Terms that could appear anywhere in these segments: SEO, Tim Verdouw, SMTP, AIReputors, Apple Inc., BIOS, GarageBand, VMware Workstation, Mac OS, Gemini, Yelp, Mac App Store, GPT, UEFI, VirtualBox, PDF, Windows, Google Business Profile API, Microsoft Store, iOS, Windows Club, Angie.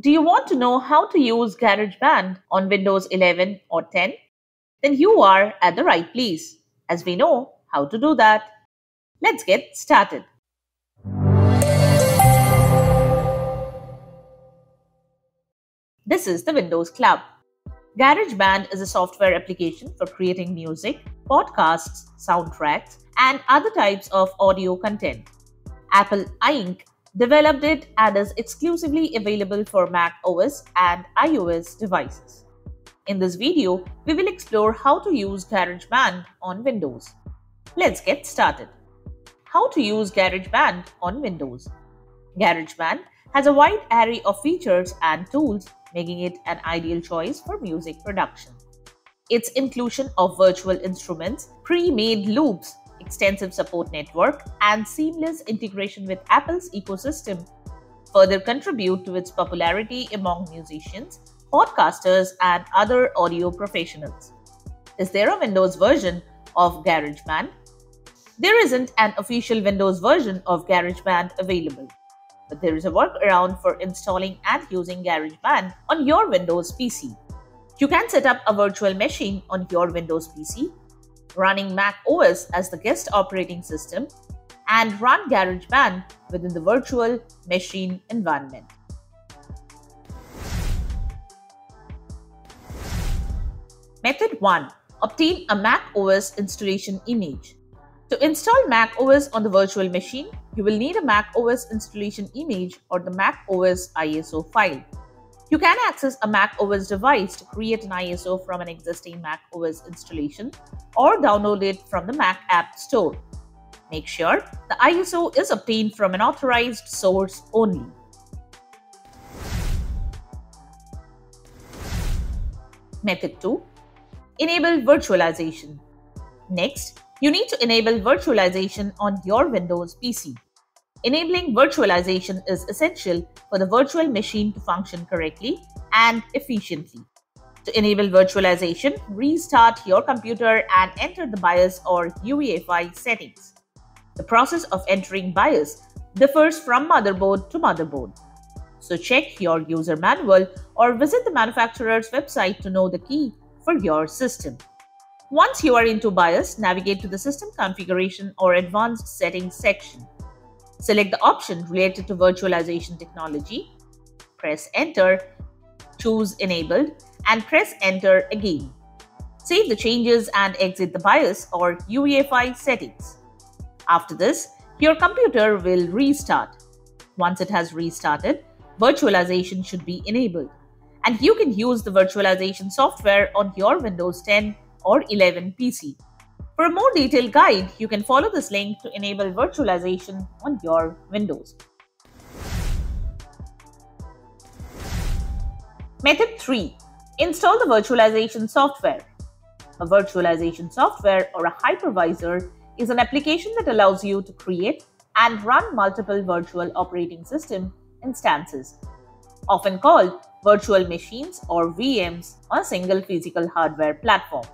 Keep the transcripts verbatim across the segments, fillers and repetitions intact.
Do you want to know how to use GarageBand on Windows eleven or ten? Then you are at the right place, as we know how to do that. Let's get started. This is the Windows Club. GarageBand is a software application for creating music, podcasts, soundtracks, and other types of audio content. Apple Incorporated developed it and is exclusively available for Mac O S and iOS devices. In this video, we will explore how to use GarageBand on Windows. Let's get started. How to use GarageBand on Windows. GarageBand has a wide array of features and tools, making it an ideal choice for music production. Its inclusion of virtual instruments, pre-made loops, extensive support network, and seamless integration with Apple's ecosystem further contribute to its popularity among musicians, podcasters, and other audio professionals. Is there a Windows version of GarageBand? There isn't an official Windows version of GarageBand available, but there is a workaround for installing and using GarageBand on your Windows P C. You can set up a virtual machine on your Windows P C, running Mac O S as the guest operating system, and run GarageBand within the virtual machine environment. Method one. Obtain a Mac O S installation image. To install Mac O S on the virtual machine, you will need a Mac O S installation image or the Mac O S I S O file. You can access a Mac O S device to create an I S O from an existing Mac O S installation or download it from the Mac App Store. Make sure the I S O is obtained from an authorized source only. Method two. Enable virtualization. Next, you need to enable virtualization on your Windows P C. Enabling virtualization is essential for the virtual machine to function correctly and efficiently. To enable virtualization, restart your computer and enter the BIOS or U E F I settings. The process of entering BIOS differs from motherboard to motherboard, so check your user manual or visit the manufacturer's website to know the key for your system. Once you are into BIOS, navigate to the System Configuration or Advanced Settings section. Select the option related to virtualization technology, press Enter, choose Enabled, and press Enter again. Save the changes and exit the BIOS or U E F I settings. After this, your computer will restart. Once it has restarted, virtualization should be enabled, and you can use the virtualization software on your Windows ten or eleven P C. For a more detailed guide, you can follow this link to enable virtualization on your Windows. Method three. Install the virtualization software. A virtualization software or a hypervisor is an application that allows you to create and run multiple virtual operating system instances, often called virtual machines or V Ms, on a single physical hardware platform.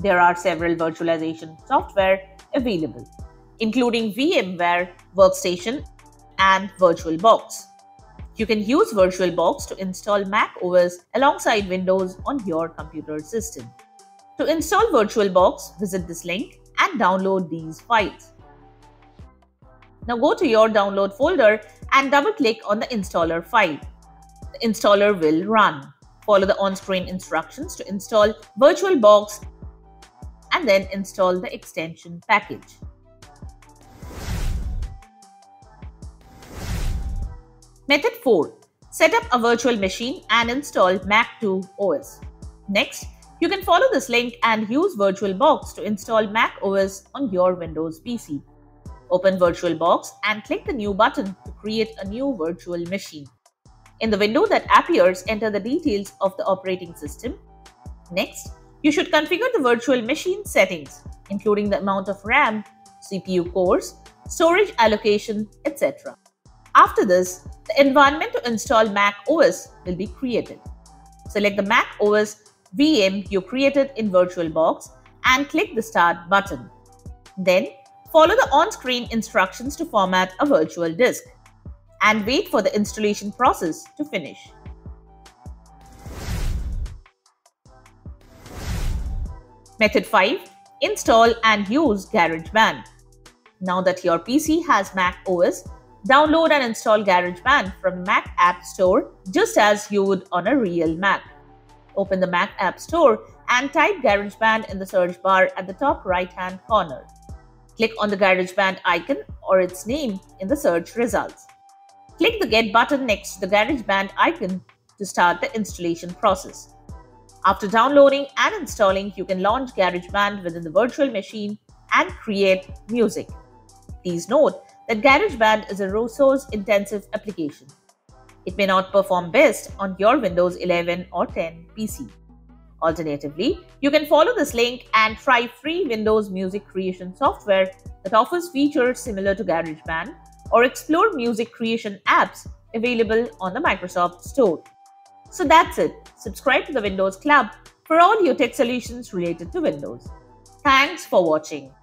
There are several virtualization software available, including VMware Workstation and VirtualBox. You can use VirtualBox to install Mac O S alongside Windows on your computer system. To install VirtualBox, visit this link and download these files. Now go to your download folder and double-click on the installer file. The installer will run. Follow the on-screen instructions to install VirtualBox and then install the extension package. Method four. Set up a virtual machine and install Mac two O S. Next, you can follow this link and use VirtualBox to install Mac O S on your Windows P C. Open VirtualBox and click the New button to create a new virtual machine. In the window that appears, enter the details of the operating system. Next, you should configure the virtual machine settings, including the amount of RAM, C P U cores, storage allocation, et cetera. After this, the environment to install Mac O S will be created. Select the Mac O S V M you created in VirtualBox and click the Start button. Then, follow the on-screen instructions to format a virtual disk and wait for the installation process to finish. Method five. Install and use GarageBand. Now that your P C has Mac O S, download and install GarageBand from Mac App Store just as you would on a real Mac. Open the Mac App Store and type GarageBand in the search bar at the top right-hand corner. Click on the GarageBand icon or its name in the search results. Click the Get button next to the GarageBand icon to start the installation process. After downloading and installing, you can launch GarageBand within the virtual machine and create music. Please note that GarageBand is a resource-intensive application. It may not perform best on your Windows eleven or ten P C. Alternatively, you can follow this link and try free Windows music creation software that offers features similar to GarageBand, or explore music creation apps available on the Microsoft Store. So that's it. Subscribe to the Windows Club for all your tech solutions related to Windows. Thanks for watching.